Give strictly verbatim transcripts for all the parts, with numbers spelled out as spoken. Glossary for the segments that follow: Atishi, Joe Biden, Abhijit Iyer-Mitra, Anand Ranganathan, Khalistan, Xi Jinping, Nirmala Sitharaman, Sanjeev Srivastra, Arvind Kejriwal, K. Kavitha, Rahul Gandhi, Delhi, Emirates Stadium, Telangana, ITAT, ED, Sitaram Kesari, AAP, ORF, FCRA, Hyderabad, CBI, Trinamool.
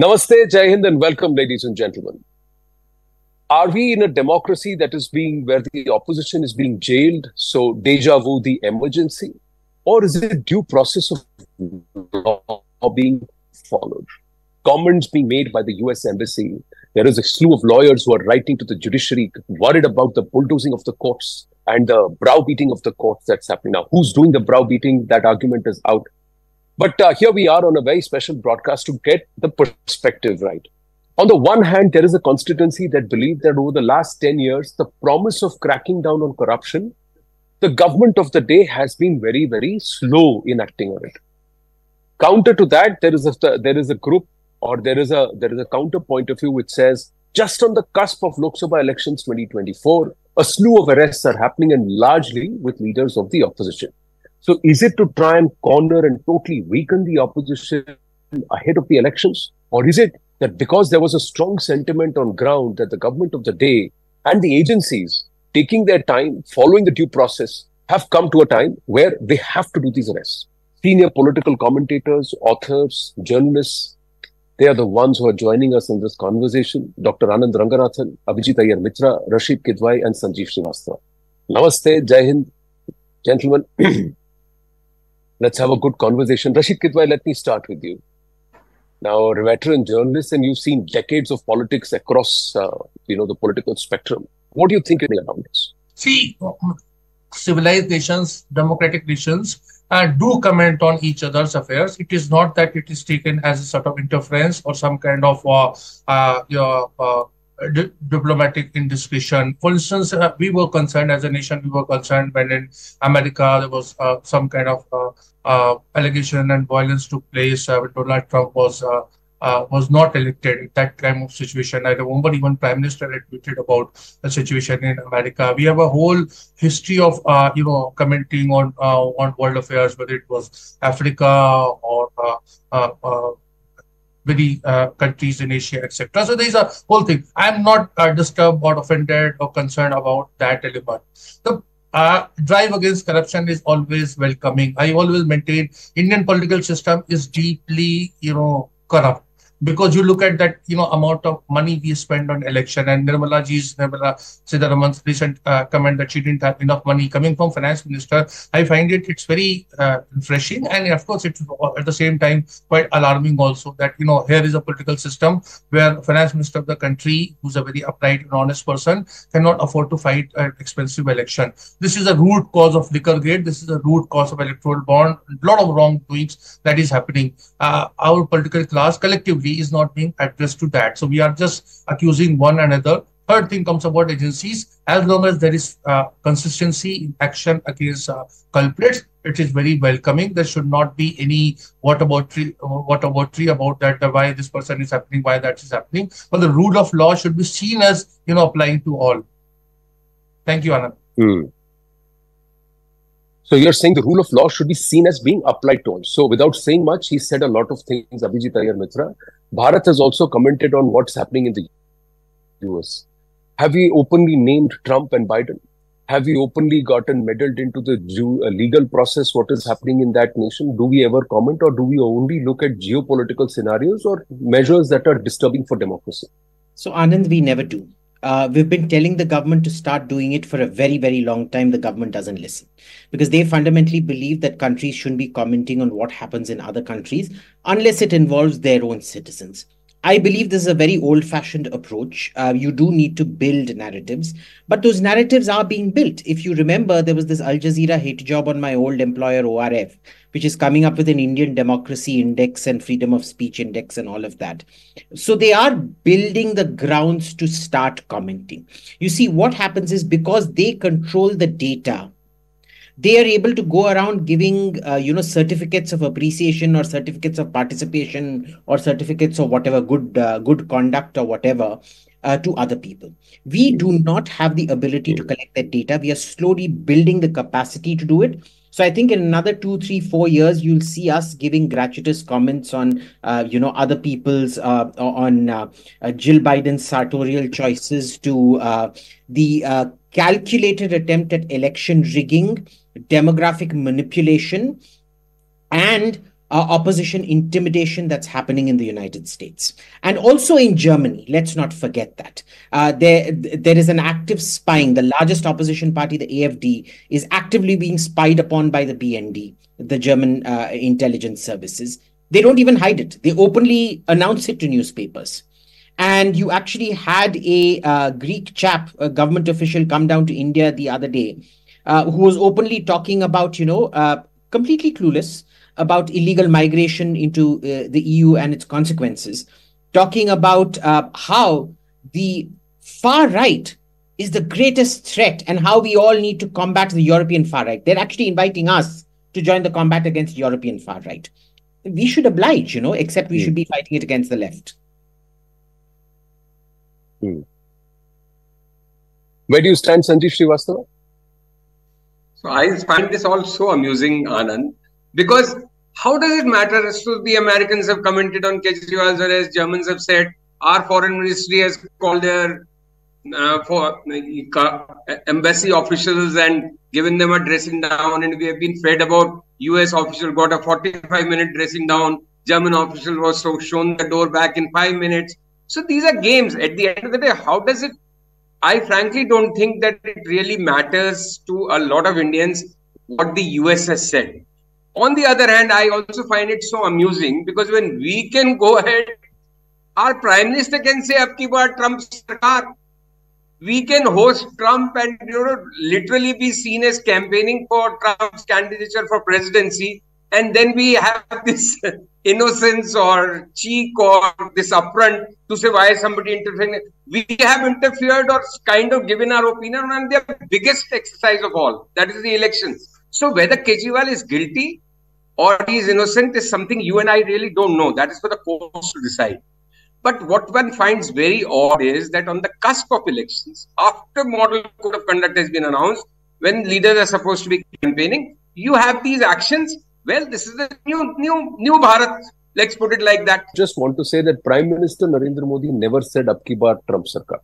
Namaste, Jai Hind, and welcome, ladies and gentlemen. Are we in a democracy that is being, where the opposition is being jailed, so deja vu the emergency? Or is it due process of law being followed? Comments being made by the U S Embassy. There is a slew of lawyers who are writing to the judiciary, worried about the bulldozing of the courts and the browbeating of the courts that's happening now. Who's doing the browbeating? That argument is out. But uh, here we are on a very special broadcast to get the perspective right. On the one hand, there is a constituency that believed that over the last ten years, the promise of cracking down on corruption, the government of the day has been very, very slow in acting on it. Counter to that, there is a, there is a group or there is a, there is a counter point of view which says, just on the cusp of Lok Sabha elections twenty twenty-four, a slew of arrests are happening and largely with leaders of the opposition. So is it to try and corner and totally weaken the opposition ahead of the elections? Or is it that because there was a strong sentiment on ground that the government of the day and the agencies taking their time, following the due process, have come to a time where they have to do these arrests? Senior political commentators, authors, journalists, they are the ones who are joining us in this conversation. Doctor Anand Ranganathan, Abhijit Iyer-Mitra, Rashid Kidwai and Sanjeev Srivastra. Namaste, Jai Hind, gentlemen. Let's have a good conversation. Rashid Kidwai, let me start with you. Now, a veteran journalist, and you've seen decades of politics across, uh, you know, the political spectrum. What do you think about this? See, civilized nations, democratic nations, uh, do comment on each other's affairs. It is not that it is taken as a sort of interference or some kind of uh, uh, you know, uh, di diplomatic indiscretion. For instance, uh, we were concerned as a nation. We were concerned when in America there was uh, some kind of Uh, Uh, allegation and violence took place uh, when Donald Trump was uh, uh, was not elected. At that time of situation, I remember even Prime Minister had tweeted about the situation in America. We have a whole history of uh, you know commenting on uh, on world affairs, whether it was Africa or uh, uh, uh, many uh, countries in Asia, et cetera. So there is a whole thing. I am not uh, disturbed or offended or concerned about that element. The Uh, drive against corruption is always welcoming. I always maintain Indian political system is deeply, you know, corrupt. Because you look at that, you know, amount of money we spend on election, and Nirmala ji's, Nirmala Sitharaman's recent uh, comment that she didn't have enough money coming from finance minister, I find it, it's very uh, refreshing. And of course, it's at the same time quite alarming also that, you know, here is a political system where finance minister of the country, who's a very upright and honest person, cannot afford to fight an expensive election. This is a root cause of liquor gate. This is a root cause of electoral bond. A lot of wrongdoings that is happening. Uh, our political class collectively is not being addressed to that. So we are just accusing one another. Third thing comes about agencies. As long as there is uh, consistency in action against uh, culprits, it is very welcoming. There should not be any whataboutery whataboutery about that, uh, why this person is happening, why that is happening. But the rule of law should be seen as, you know, applying to all. Thank you, Anand. Mm. So you're saying the rule of law should be seen as being applied to all. So without saying much, he said a lot of things, Abhijit Iyer-Mitra. Bharat has also commented on what's happening in the U S. Have we openly named Trump and Biden? Have we openly gotten meddled into the legal process, what is happening in that nation? Do we ever comment, or do we only look at geopolitical scenarios or measures that are disturbing for democracy? So Anand, we never do. Uh, we've been telling the government to start doing it for a very, very long time. The government doesn't listen because they fundamentally believe that countries shouldn't be commenting on what happens in other countries unless it involves their own citizens. I believe this is a very old-fashioned approach. Uh, you do need to build narratives, but those narratives are being built. If you remember, there was this Al Jazeera hate job on my old employer, O R F, which is coming up with an Indian democracy index and freedom of speech index and all of that. So they are building the grounds to start commenting. You see, what happens is because they control the data, they are able to go around giving, uh, you know, certificates of appreciation or certificates of participation or certificates of whatever good, uh, good conduct or whatever Uh, to other people. We do not have the ability to collect that data. We are slowly building the capacity to do it. So I think in another two, three, four years, you'll see us giving gratuitous comments on, uh, you know, other people's, uh, on uh, uh, Jill Biden's sartorial choices to uh, the uh, calculated attempt at election rigging, demographic manipulation, and uh, opposition intimidation that's happening in the United States and also in Germany. Let's not forget that. Uh, there, there is an active spying. The largest opposition party, the A F D, is actively being spied upon by the B N D, the German uh, intelligence services. They don't even hide it. They openly announce it to newspapers. And you actually had a uh, Greek chap, a government official, come down to India the other day, uh, who was openly talking about, you know, uh, completely clueless about illegal migration into uh, the E U and its consequences, talking about uh, how the far right is the greatest threat and how we all need to combat the European far right. They're actually inviting us to join the combat against European far right. We should oblige, you know, except we mm. should be fighting it against the left. Hmm. Where do you stand, Sanjeev Srivastava? So I find this all so amusing, Anand, because how does it matter as to the Americans have commented on Kejriwal's arrest? Germans have said our foreign ministry has called their uh, for uh, embassy officials and given them a dressing down, and we have been fed about U S official got a forty-five minute dressing down. German official was so shown the door back in five minutes. So these are games. At the end of the day, how does it? I frankly don't think that it really matters to a lot of Indians what the U S has said. On the other hand, I also find it so amusing because when we can go ahead, our Prime Minister can say, "Ab ki baar Trump sarkar." We can host Trump and, you know, literally be seen as campaigning for Trump's candidature for presidency. And then we have this innocence or cheek or this upfront to say why somebody interfering. We have interfered or kind of given our opinion on their biggest exercise of all, that is the elections. So whether Kejriwal is guilty or he is innocent is something you and I really don't know. That is for the courts to decide. But what one finds very odd is that on the cusp of elections, after model code of conduct has been announced, when leaders are supposed to be campaigning, you have these actions. Well, this is the new, new, new Bharat. Let's put it like that. Just want to say that Prime Minister Narendra Modi never said "Ab ki baar Trump Sarkar."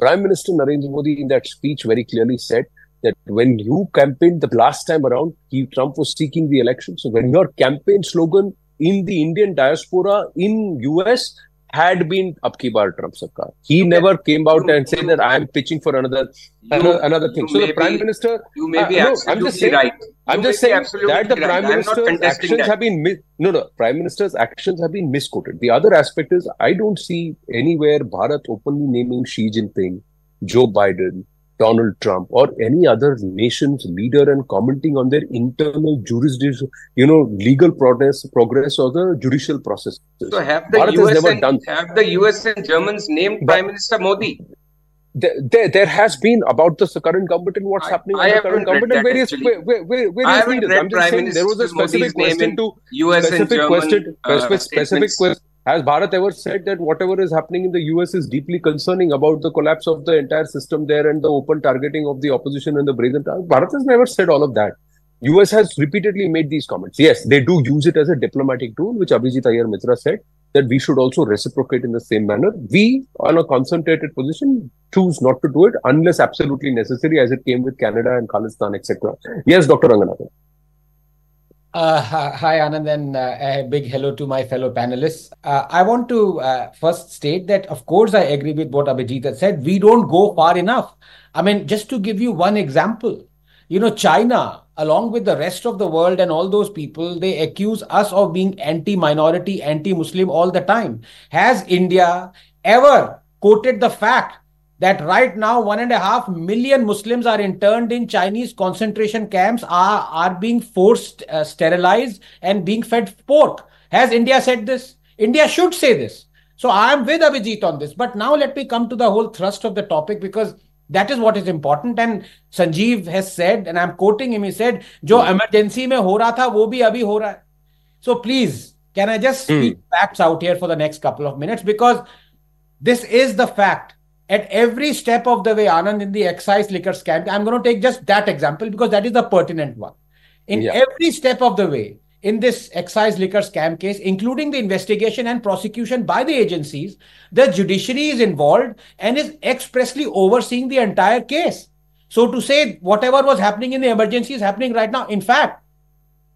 Prime Minister Narendra Modi in that speech very clearly said that when you campaigned the last time around, he, Trump was seeking the election. So when your campaign slogan in the Indian diaspora in U S had been "Ab ki baar Trump Sarkar," he okay. never came out and said that I am pitching for another you, another thing. So the Prime be, Minister, you may uh, be no, absolutely I'm just saying, right. I'm just saying that the Prime Minister's actions have been no, no. Prime Minister's actions have been misquoted. The other aspect is I don't see anywhere Bharat openly naming Xi Jinping, Joe Biden, Donald Trump, or any other nation's leader and commenting on their internal jurisdiction, you know, legal progress, progress or the judicial process. So have the Bharat U S has never and, done have the U S and Germans named but, Prime Minister Modi? There, there has been about the current government and what's I, happening in the current government and various, various, various, various leaders. I'm just saying there was a specific question to U S and German question, uh, specific, specific question. Has Bharat ever said that whatever is happening in the U S is deeply concerning about the collapse of the entire system there and the open targeting of the opposition and the brazen target? Bharat has never said all of that. U S has repeatedly made these comments. Yes, they do use it as a diplomatic tool, which Abhijit Iyer-Mitra said, that we should also reciprocate in the same manner. We, on a concentrated position, choose not to do it unless absolutely necessary, as it came with Canada and Khalistan, et cetera. Yes, Doctor Ranganathan. Uh, hi, Anand, and uh, a big hello to my fellow panelists. Uh, I want to uh, first state that, of course, I agree with what Abhijit has said. We don't go far enough. I mean, just to give you one example, you know, China, along with the rest of the world and all those people, they accuse us of being anti-minority, anti-Muslim all the time. Has India ever quoted the fact that right now one and a half million Muslims are interned in Chinese concentration camps, are, are being forced, uh, sterilized and being fed pork? Has India said this? India should say this. So I am with Abhijit on this. But now let me come to the whole thrust of the topic, because that is what is important. And Sanjeev has said, and I'm quoting him, he said, "Jo emergency mein ho raha tha, wo bhi abhi ho raha hai." So please, can I just speak mm. facts out here for the next couple of minutes? Because this is the fact. At every step of the way, Anand, in the excise liquor scandal, I'm going to take just that example because that is the pertinent one. In yeah. every step of the way, in this excise liquor scam case, including the investigation and prosecution by the agencies, the judiciary is involved and is expressly overseeing the entire case. So to say whatever was happening in the emergency is happening right now. In fact,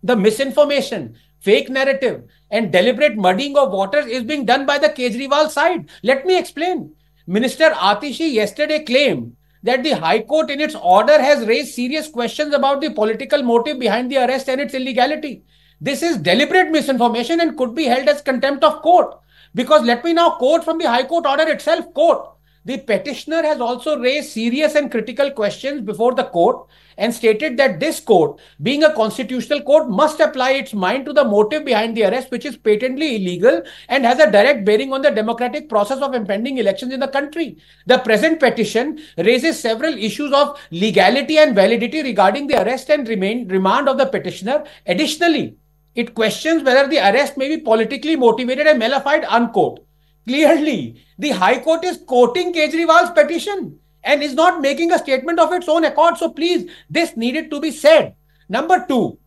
the misinformation, fake narrative and deliberate muddying of waters is being done by the Kejriwal side. Let me explain. Minister Atishi yesterday claimed that the High Court in its order has raised serious questions about the political motive behind the arrest and its illegality. This is deliberate misinformation and could be held as contempt of court. Because let me now quote from the High Court order itself, quote, "The petitioner has also raised serious and critical questions before the court and stated that this court, being a constitutional court, must apply its mind to the motive behind the arrest, which is patently illegal and has a direct bearing on the democratic process of impending elections in the country. The present petition raises several issues of legality and validity regarding the arrest and remain, remand of the petitioner. Additionally, it questions whether the arrest may be politically motivated and malefied," unquote. Clearly, the High Court is quoting Kejriwal's petition and is not making a statement of its own accord. So please, this needed to be said. Number two,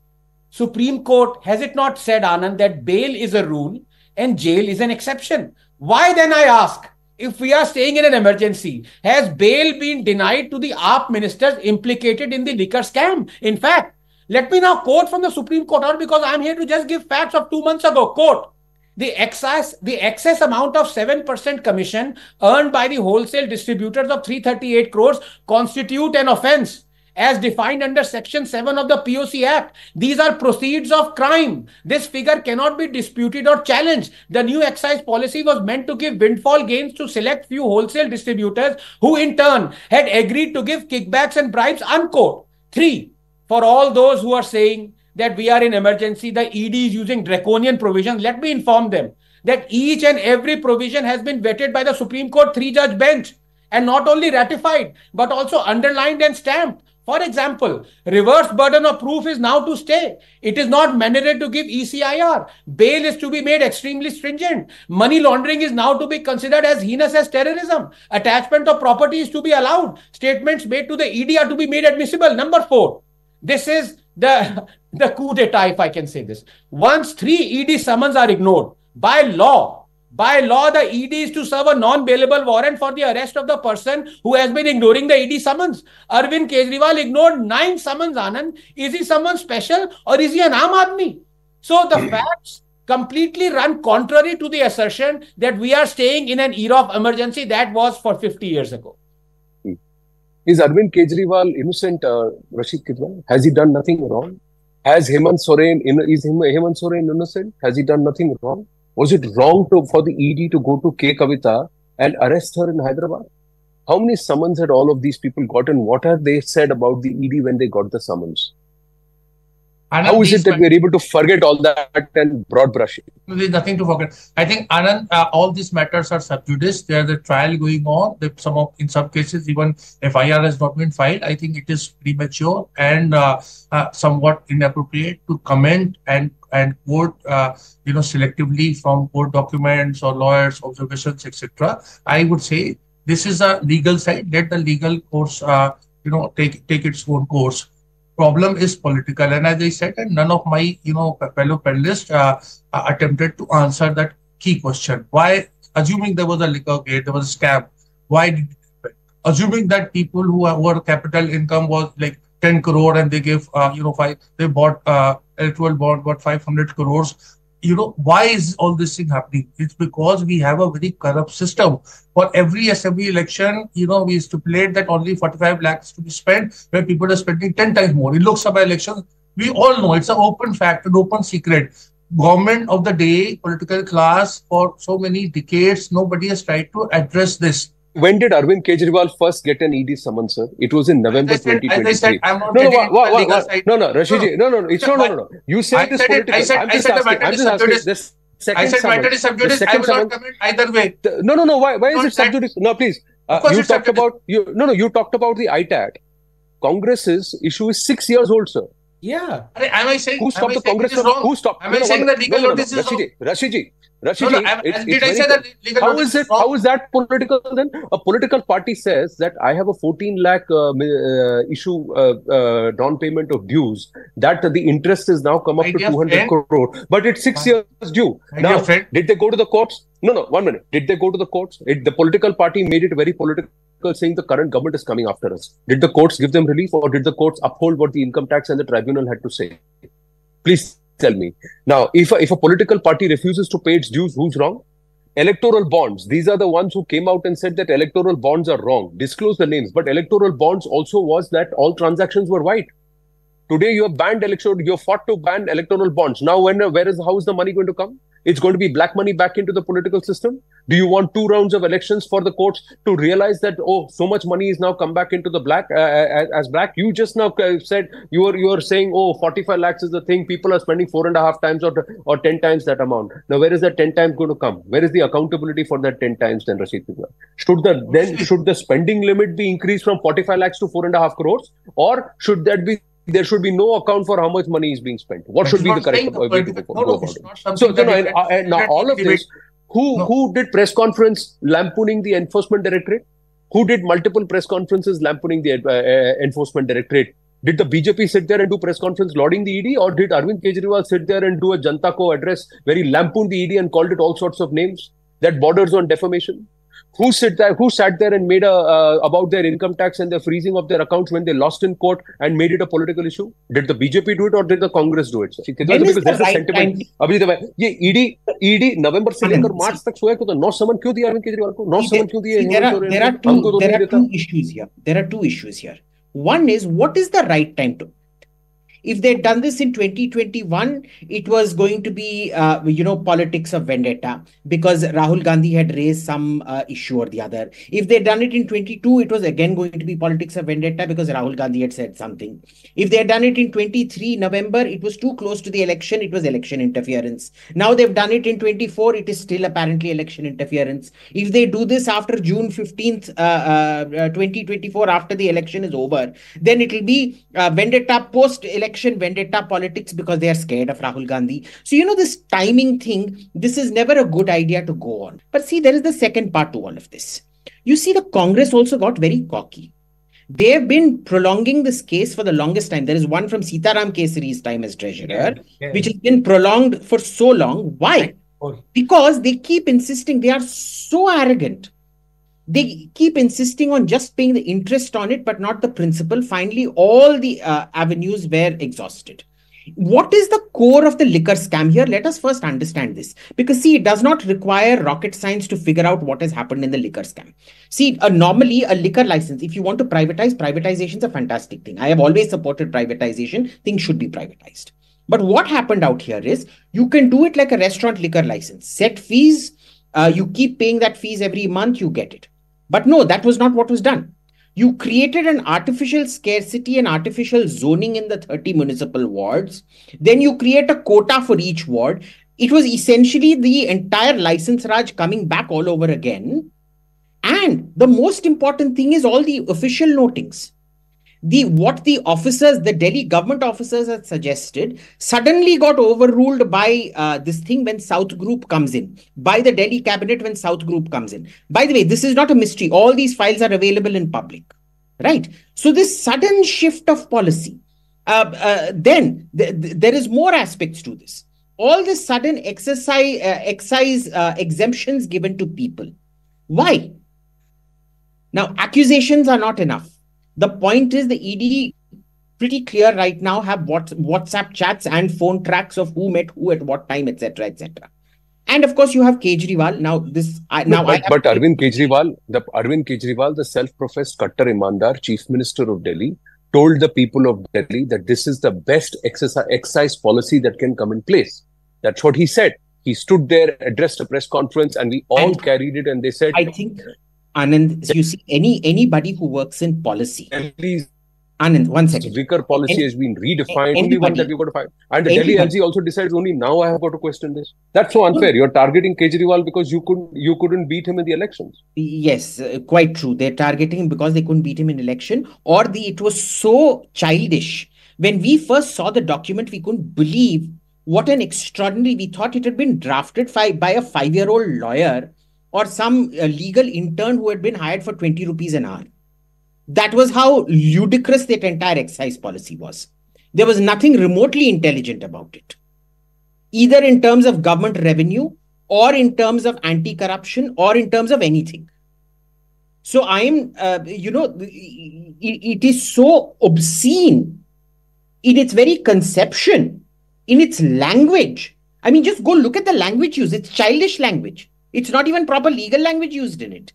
Supreme Court, has it not said, Anand, that bail is a rule and jail is an exception? Why then, I ask, if we are staying in an emergency, has bail been denied to the A A P ministers implicated in the liquor scam? In fact, let me now quote from the Supreme Court order, because I am here to just give facts of two months ago. Quote, the excess, the excess amount of seven percent commission earned by the wholesale distributors of three hundred thirty-eight crores constitute an offence as defined under Section seven of the P O C Act. These are proceeds of crime. This figure cannot be disputed or challenged. The new excise policy was meant to give windfall gains to select few wholesale distributors who in turn had agreed to give kickbacks and bribes, unquote. Three, for all those who are saying that we are in emergency, the E D is using draconian provisions, let me inform them that each and every provision has been vetted by the Supreme Court three-judge bench and not only ratified, but also underlined and stamped. For example, reverse burden of proof is now to stay. It is not mandated to give E C I R. Bail is to be made extremely stringent. Money laundering is now to be considered as heinous as terrorism. Attachment of property is to be allowed. Statements made to the E D are to be made admissible. Number four, this is the, the coup d'etat, if I can say this. Once three E D summons are ignored, by law, by law, the E D is to serve a non-bailable warrant for the arrest of the person who has been ignoring the E D summons. Arvind Kejriwal ignored nine summons, Anand. Is he someone special or is he an Aam Aadmi? So the facts completely run contrary to the assertion that we are staying in an era of emergency that was for fifty years ago. Is Arvind Kejriwal innocent, uh, Rashid Kidwai? Has he done nothing wrong? Has Hemant Soren, is Hemant Soren innocent? Has he done nothing wrong? Was it wrong to, for the E D to go to K. Kavitha and arrest her in Hyderabad? How many summons had all of these people gotten? What have they said about the E D when they got the summons? Anand, how is it that we are able to forget all that and broad brush it? There is nothing to forget. I think, Anand, uh, all these matters are sub judice. There is a trial going on. There, some of, in some cases, even F I R has not been filed. I think it is premature and uh, uh, somewhat inappropriate to comment and and quote, uh, you know, selectively from court documents or lawyers' observations, et cetera. I would say this is a legal side. Let the legal course, uh, you know, take take its own course. Problem is political, and as I said, and none of my you know fellow panelists uh, uh, attempted to answer that key question. Why, assuming there was a liquor gate, there was a scam, why did it, assuming that people who were capital income was like ten crore and they gave uh, you know five, they bought uh, electoral bond got five hundred crores, you know, why is all this thing happening? It's because we have a very corrupt system. For every assembly election, you know, we stipulate that only forty-five lakhs to be spent, where people are spending ten times more. In Lok Sabha elections, we all know it's an open fact, an open secret. Government of the day, political class, for so many decades, nobody has tried to address this. When did Arvind Kejriwal first get an E D summons, sir? It was in November twenty twenty-three. As I said, I'm not no, no, wa, wa, wa, no, no, Rashidji, no, no, no, it's no, no, no, no. You said this political. I said, I said the matter is subjudice. I said matter is subjudice. I will not comment either way. No, no, no. Why, why is it subjudice? No, please. Uh, you talked about you. No, no. You talked about the I T A T. Congress's issue is six years old, sir. Yeah. Am I saying? Who stopped the Congress? Who stopped? Am I saying that legal notice is wrong? Rashidji. Rashid, no, no, it's, did it's I say that legal how is it? Wrong? How is that political then? A political party says that I have a fourteen lakh uh, uh, issue uh, uh, non-payment of dues, that uh, the interest has now come up to two hundred crore, but it's six uh, years due. Now, did they go to the courts? No, no, one minute. Did they go to the courts? It, the political party made it very political, saying the current government is coming after us. Did the courts give them relief, or did the courts uphold what the income tax and the tribunal had to say? Please tell me. Now, if a, if a political party refuses to pay its dues, who's wrong? Electoral bonds. These are the ones who came out and said that electoral bonds are wrong. Disclose the names. But electoral bonds also was that all transactions were white. Today, you have banned election. You have fought to ban electoral bonds. Now, when, where is, how is the money going to come? It's going to be black money back into the political system. Do you want two rounds of elections for the courts to realize that, oh, so much money is now come back into the black uh, as, as black? You just now said, you are you are saying, oh, forty-five lakhs is the thing. People are spending four and a half times or, or ten times that amount. Now, where is that ten times going to come? Where is the accountability for that ten times then, Rashid Kidwai? Should the, then, should the spending limit be increased from forty-five lakhs to four and a half crores? Or should that be? There should be no account for how much money is being spent. What should be the correct way to go about it? So, you know, and, uh, and now all of this, who, no. who did press conference lampooning the enforcement directorate? Who did multiple press conferences lampooning the uh, uh, enforcement directorate? Did the B J P sit there and do press conference lauding the E D? Or did Arvind Kejriwal sit there and do a Janta Ko address where he lampooned the E D and called it all sorts of names that borders on defamation? Who sit there? Who sat there and made a uh, about their income tax and the freezing of their accounts when they lost in court and made it a political issue? Did the B J P do it or did the Congress do it? Because there's a sentiment. Abhijit bhai, ye E D E D November se lekar March tak soya ko to no saman kyun diya Arvind Kejriwal ko? No saman kyun diya? There are there are two there are two issues here. There are two issues here. One is, what is the right time to? If they had done this in twenty twenty-one, it was going to be, uh, you know, politics of vendetta, because Rahul Gandhi had raised some uh, issue or the other. If they had done it in twenty-two, it was again going to be politics of vendetta because Rahul Gandhi had said something. If they had done it in twenty-three November, it was too close to the election. It was election interference. Now they've done it in twenty-four. It is still apparently election interference. If they do this after June fifteenth, uh, uh, twenty twenty-four, after the election is over, then it will be uh, vendetta post-election vendetta politics because they are scared of Rahul Gandhi. So, you know, this timing thing, this is never a good idea to go on. But see, there is the second part to all of this. You see, the Congress also got very cocky. They have been prolonging this case for the longest time. There is one from Sitaram Kesari's time as treasurer, yeah. which has been prolonged for so long. Why? Because they keep insisting, they are so arrogant. They keep insisting on just paying the interest on it, but not the principal. Finally, all the uh, avenues were exhausted. What is the core of the liquor scam here? Let us first understand this. Because see, it does not require rocket science to figure out what has happened in the liquor scam. See, uh, normally a liquor license, if you want to privatize, privatization is a fantastic thing. I have always supported privatization. Things should be privatized. But what happened out here is, you can do it like a restaurant liquor license. Set fees, uh, you keep paying that fees every month, you get it. But no, that was not what was done. You created an artificial scarcity and artificial zoning in the thirty municipal wards. Then you create a quota for each ward. It was essentially the entire license Raj coming back all over again. And the most important thing is all the official notings. The, what the officers, the Delhi government officers had suggested suddenly got overruled by uh, this thing when South Group comes in, by the Delhi cabinet when South Group comes in. By the way, this is not a mystery. All these files are available in public, right? So this sudden shift of policy, uh, uh, then th th there is more aspects to this. All this sudden exercise, uh, excise uh, exemptions given to people. Why? Now, accusations are not enough. The point is, the E D pretty clear right now have WhatsApp chats and phone tracks of who met who at what time, et cetera, et cetera. And of course, you have Kejriwal. Now, this I, now. But, I but Arvind Kejriwal, the Arvind Kejriwal, the self-professed Kattar Imandar, Chief Minister of Delhi, told the people of Delhi that this is the best exercise, excise policy that can come in place. That's what he said. He stood there, addressed a press conference, and we all and carried it. And they said, I think. Anand, so you see, any anybody who works in policy, Delhi's Anand, one second. Vicar policy any, has been redefined. Anybody, only one that you've got to find. And the Delhi L G also decides only now I have got to question this. That's so unfair. You're targeting Kejriwal because you couldn't you couldn't beat him in the elections. Yes, uh, quite true. They're targeting him because they couldn't beat him in election, or the it was so childish. When we first saw the document, we couldn't believe what an extraordinary. We thought it had been drafted by, by a five-year-old lawyer. Or some uh, legal intern who had been hired for twenty rupees an hour. That was how ludicrous that entire excise policy was. There was nothing remotely intelligent about it, either in terms of government revenue or in terms of anti-corruption or in terms of anything. So I'm, uh, you know, it, it is so obscene in its very conception in its language. I mean, just go look at the language used. It's childish language. It's not even proper legal language used in it.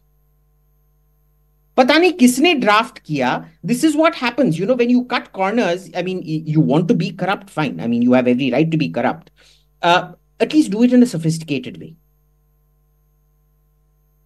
Pata nahi kisne draft kiya. This is what happens. You know, when you cut corners, I mean, you want to be corrupt, fine. I mean, you have every right to be corrupt. Uh, at least do it in a sophisticated way.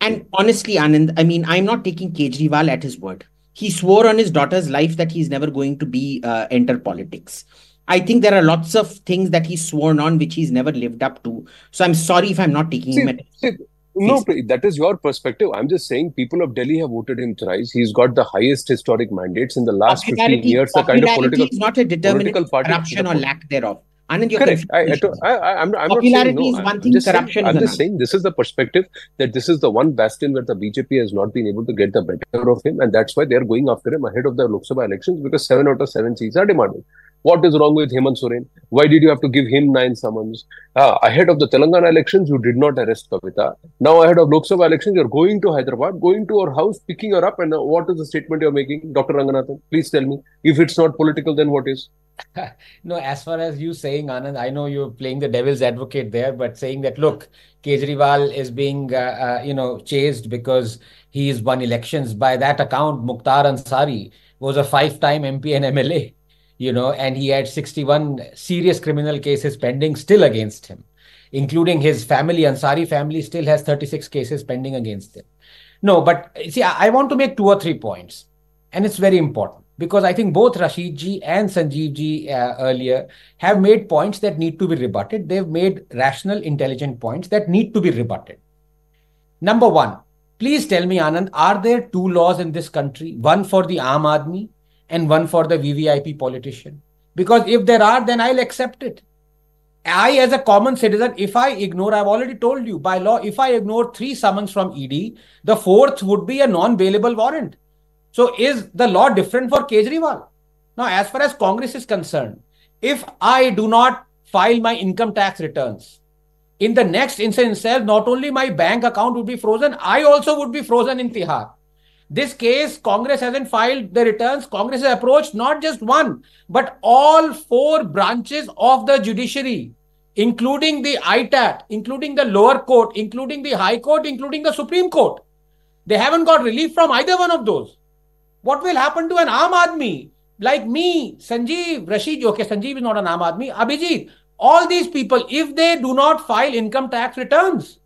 And honestly, Anand, I mean, I'm not taking Kejriwal at his word. He swore on his daughter's life that he's never going to be uh, enter politics. I think there are lots of things that he's sworn on which he's never lived up to. So I'm sorry if I'm not taking see, him at see, no, that is your perspective. I'm just saying people of Delhi have voted him thrice. He's got the highest historic mandates in the last fifteen years. The kind of political is not a determinant of corruption or lack thereof. Anand, you're correct. I, I, I, I'm, I'm Popularity not saying, no, is one thing, corruption saying, I'm is I'm just another. saying this is the perspective that this is the one bastion where the B J P has not been able to get the better of him, and that's why they're going after him ahead of the Lok Sabha elections, because seven out of seven seats are demanded. What is wrong with Hemant Soren? Why did you have to give him nine summons? Ah, ahead of the Telangana elections, you did not arrest Kavitha. Now ahead of Lok Sabha elections, you're going to Hyderabad, going to her house, picking her up, and uh, what is the statement you're making, Doctor Ranganathan? Please tell me. If it's not political, then what is? No, as far as you saying, Anand, I know you're playing the devil's advocate there, but saying that, look, Kejriwal is being, uh, uh, you know, chased because he's won elections. By that account, Mukhtar Ansari was a five-time M P and M L A, you know, and he had sixty-one serious criminal cases pending still against him, including his family. Ansari family still has thirty-six cases pending against him. No, but see, I, I want to make two or three points, and it's very important. Because I think both Rashid ji and Sanjeev ji uh, earlier have made points that need to be rebutted. They've made rational, intelligent points that need to be rebutted. Number one, please tell me, Anand, are there two laws in this country? One for the Aam Aadmi and one for the V V I P politician? Because if there are, then I'll accept it. I, as a common citizen, if I ignore, I've already told you by law, if I ignore three summons from E D, the fourth would be a non-bailable warrant. So is the law different for Kejriwal? Now, as far as Congress is concerned, if I do not file my income tax returns, in the next instance itself, not only my bank account would be frozen, I also would be frozen in Tihar. This case, Congress hasn't filed the returns. Congress has approached not just one, but all four branches of the judiciary, including the I T A T, including the lower court, including the high court, including the Supreme Court. They haven't got relief from either one of those. What will happen to an Aam Aadmi like me, Sanjeev, Rashid? Okay, Sanjeev is not an Aam Aadmi. Abhijit, all these people, if they do not file income tax returns.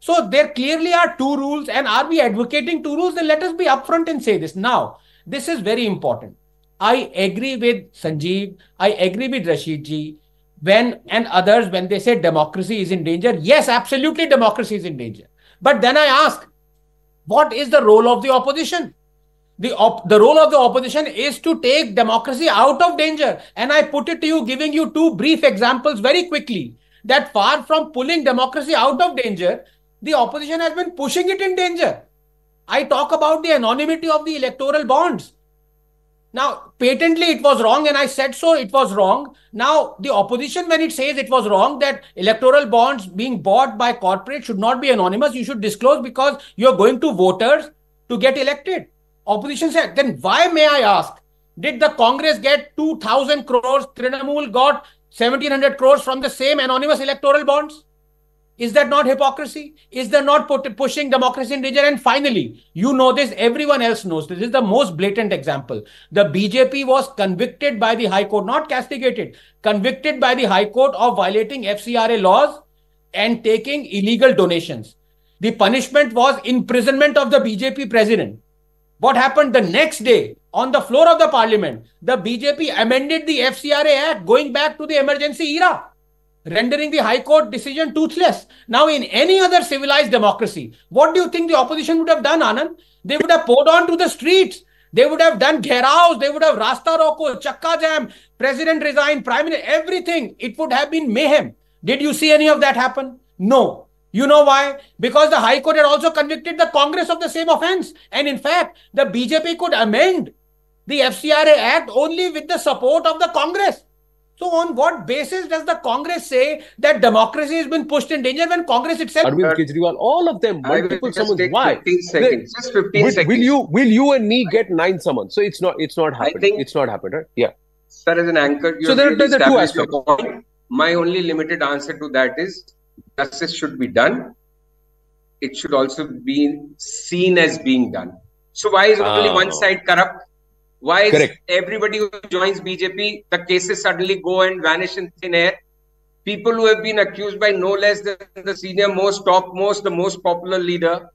So there clearly are two rules, and are we advocating two rules? Then let us be upfront and say this. Now, this is very important. I agree with Sanjeev. I agree with Rashid ji when and others when they say democracy is in danger. Yes, absolutely, democracy is in danger. But then I ask, what is the role of the opposition? The, op the role of the opposition is to take democracy out of danger. And I put it to you, giving you two brief examples very quickly, that far from pulling democracy out of danger, the opposition has been pushing it in danger. I talk about the anonymity of the electoral bonds. Now, patently it was wrong, and I said so, it was wrong. Now, the opposition, when it says it was wrong, that electoral bonds being bought by corporate should not be anonymous, you should disclose because you're going to voters to get elected. Opposition said, then why, may I ask, did the Congress get two thousand crores, Trinamool got seventeen hundred crores from the same anonymous electoral bonds? Is that not hypocrisy? Is that not put, pushing democracy in danger? And finally, you know this, everyone else knows this, this is the most blatant example. The B J P was convicted by the High Court, not castigated, convicted by the High Court of violating F C R A laws and taking illegal donations. The punishment was imprisonment of the B J P president. What happened the next day on the floor of the parliament? The B J P amended the F C R A Act, going back to the emergency era, rendering the High Court decision toothless. Now, in any other civilized democracy, what do you think the opposition would have done, Anand? They would have poured on to the streets. They would have done gheraos. They would have Rasta Roko, Chakka Jam, President resigned, Prime Minister, everything. It would have been mayhem. Did you see any of that happen? No. You know why? Because the High Court had also convicted the Congress of the same offense. And in fact, the B J P could amend the F C R A Act only with the support of the Congress. So on what basis does the Congress say that democracy has been pushed in danger when Congress itself... Arvind Kejriwal, all of them, multiple summons. Why? fifteen seconds. Just fifteen seconds. Will you, will you and me get nine summons? So it's not, it's not happened. It's not happened, right? Yeah. Sir, as an anchor, you have established your point. My only limited answer to that is justice should be done. It should also be seen as being done. So why is only oh. one side corrupt? Why is everybody who joins B J P, the cases suddenly go and vanish in thin air? People who have been accused by no less than the senior most, top most, the most popular leader,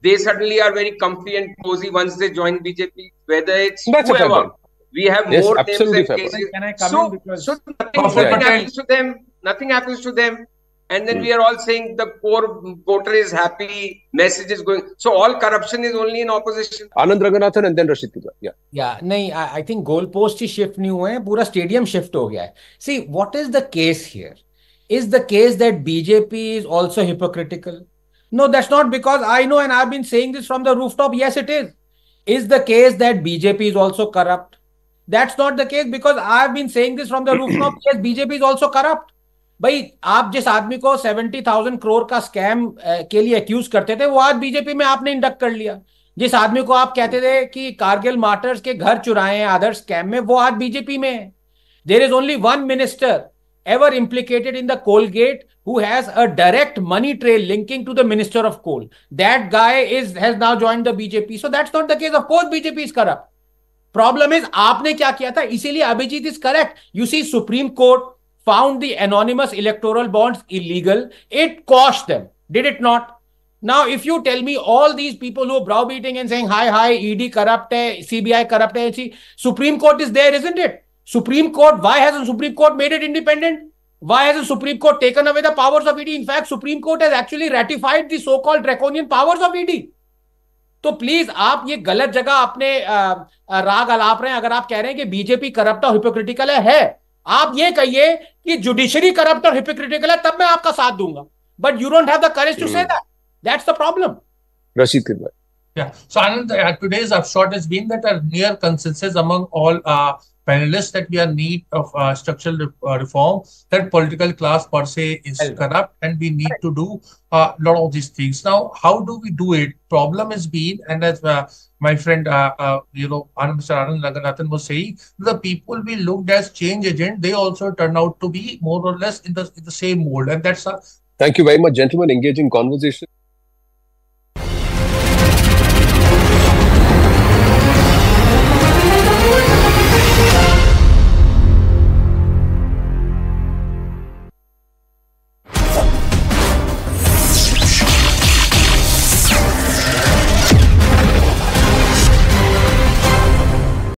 they suddenly are very comfy and cozy once they join B J P, whether it's That's whoever. We have yes, more names and cases. Can I come so, in because so nothing, nothing happens to them. Nothing happens to them. And then mm. we are all saying the core voter is happy, message is going. So all corruption is only in opposition. Anand Ranganathan and then Rashid Kidwai. Yeah. Yeah. Nahin, I, I think goalpost shift nahi hua hai. Pura stadium shift ho gaya hai. See, what is the case here? Is the case that B J P is also hypocritical? No, that's not, because I know and I've been saying this from the rooftop. Yes, it is. Is the case that B J P is also corrupt? That's not the case, because I've been saying this from the rooftop. Yes, B J P is also corrupt. भाई आप जिस आदमी को seventy thousand crore का scam के लिए accused करते थे, वो आज बीजेपी में आपने इंडक्ट कर लिया. जिस आदमी को आप कहते थे कि कारगिल मार्टर्स के घर चुराए हैं अदर स्कैम में, वो आज बीजेपी में है. There is only one minister ever implicated in the Colgate who has a direct money trail linking to the Minister of Coal. That guy is has now joined the B J P. So that's not the case. Of course, B J P is corrupt. Problem is, आपने क्या किया था. इसीलिए Abhijit is correct. You see, Supreme Court found the anonymous electoral bonds illegal. It cost them. Did it not? Now, if you tell me all these people who are browbeating and saying, hi, hi, E D corrupt hai, C B I corrupt hai, see, Supreme Court is there, isn't it? Supreme Court, why hasn't Supreme Court made it independent? Why hasn't Supreme Court taken away the powers of E D? In fact, Supreme Court has actually ratified the so-called draconian powers of E D. तो please आप ये गलत जगह अपने राग अलाप रहे हैं अगर आप कह रहे हैं कि बीजेपी करप्ट और हिपोक्रिटिकल है, है. आप ये कहिए कि जुडिशरी करप्ट और हिपोक्रिटिकल है, तब मैं आपका साथ दूंगा. But you don't have the courage to say that. That's the problem. Rashid Kidwai. Yeah. So Anand, uh, today's upshot has been that a near consensus among all uh, panelists that we are in need of uh, structural re uh, reform, that political class per se is Hello. corrupt and we need Hello. to do a uh, lot of these things. Now, how do we do it? Problem has been, and as uh, my friend, uh, uh, you know, Mister Anand Ranganathan was saying, the people we looked as change agent, they also turn out to be more or less in the, in the same mold. And that's... Uh, Thank you very much, gentlemen. Engaging conversation.